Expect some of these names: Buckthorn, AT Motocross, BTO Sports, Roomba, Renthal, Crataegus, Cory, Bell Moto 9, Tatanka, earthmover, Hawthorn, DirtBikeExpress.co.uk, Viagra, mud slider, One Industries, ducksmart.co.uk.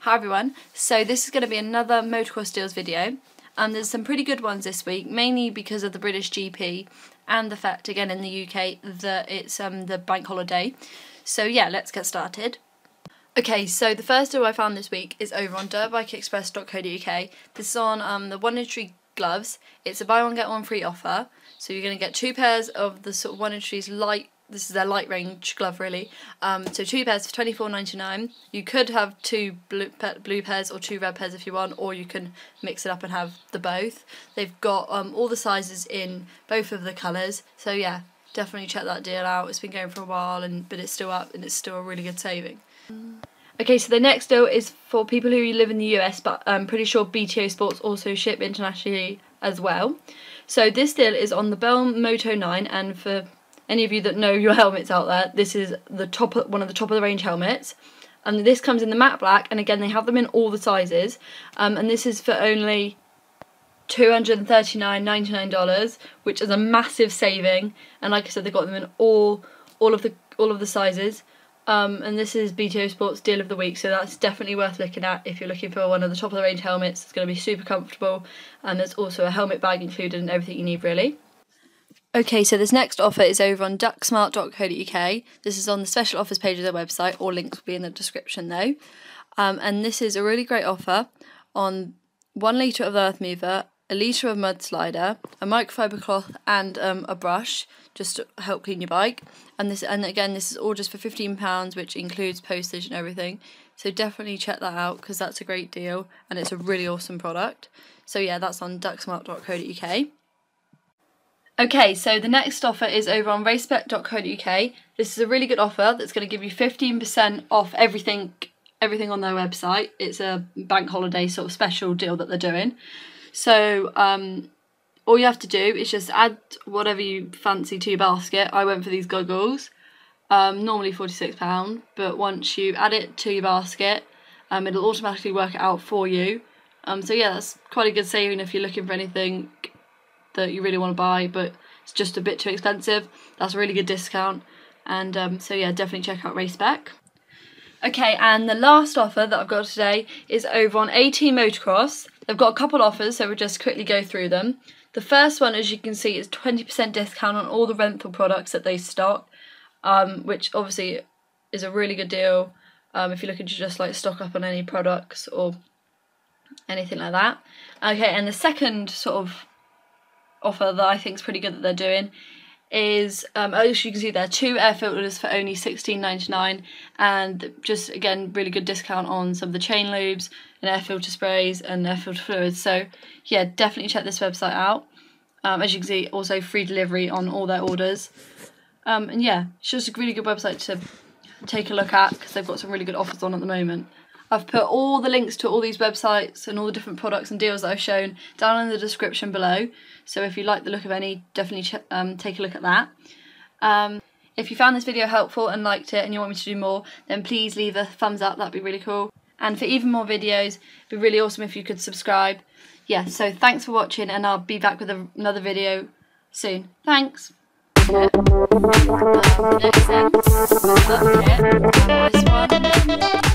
Hi everyone, so this is going to be another motocross deals video. There's some pretty good ones this week, mainly because of the British GP and the fact again in the UK that it's the bank holiday. So yeah, let's get started. Okay, so the first deal I found this week is over on DirtBikeExpress.co.uk. This is on the One Industries gloves. It's a buy one get one free offer, so you're going to get two pairs of the sort of One Industries light. This is their light range glove, really. So two pairs for £24.99. You could have two blue pairs or two red pairs if you want, or you can mix it up and have the both. They've got all the sizes in both of the colours. So yeah, definitely check that deal out. It's been going for a while, but it's still up and it's still a really good saving. Okay, so the next deal is for people who live in the US, but I'm pretty sure BTO Sports also ship internationally as well. So this deal is on the Bell Moto 9, and for any of you that know your helmets out there, this is the one of the top of the range helmets, and this comes in the matte black, and again they have them in all the sizes, and this is for only $239.99, which is a massive saving. And like I said, they got them in all of the sizes, and this is BTO Sports deal of the week, so that's definitely worth looking at if you're looking for one of the top of the range helmets. It's going to be super comfortable, and there's also a helmet bag included and everything you need, really. Okay, so this next offer is over on ducksmart.co.uk. This is on the special offers page of their website, all links will be in the description though. And this is a really great offer on 1 litre of the earthmover, a litre of mud slider, a microfiber cloth and a brush just to help clean your bike. And again, this is all just for £15, which includes postage and everything. So definitely check that out because that's a great deal and it's a really awesome product. So yeah, that's on ducksmart.co.uk. Okay, so the next offer is over on racebet.co.uk. This is a really good offer that's going to give you 15% off everything on their website. It's a bank holiday sort of special deal that they're doing. So all you have to do is just add whatever you fancy to your basket. I went for these goggles, normally £46, but once you add it to your basket, it'll automatically work it out for you. So yeah, that's quite a good saving if you're looking for anything that you really want to buy but it's just a bit too expensive. That's a really good discount, and so yeah, definitely check out Racebet. Okay, and the last offer that I've got today is over on AT Motocross. They've got a couple offers, so we'll just quickly go through them. The first one, as you can see, is 20% discount on all the Renthal products that they stock, which obviously is a really good deal if you're looking to just like stock up on any products or anything like that. Okay, and the second sort of offer that I think is pretty good that they're doing is, as you can see there, two air filters for only £16.99, and just again really good discount on some of the chain lubes and air filter sprays and air filter fluids. So yeah, definitely check this website out. As you can see, also free delivery on all their orders, and yeah, it's just a really good website to take a look at because they've got some really good offers on at the moment. I've put all the links to all these websites and all the different products and deals that I've shown down in the description below. So if you like the look of any, definitely take a look at that. If you found this video helpful and liked it and you want me to do more, then please leave a thumbs up, that'd be really cool. And for even more videos, it'd be really awesome if you could subscribe. Yeah, so thanks for watching, and I'll be back with another video soon. Thanks! Next thing,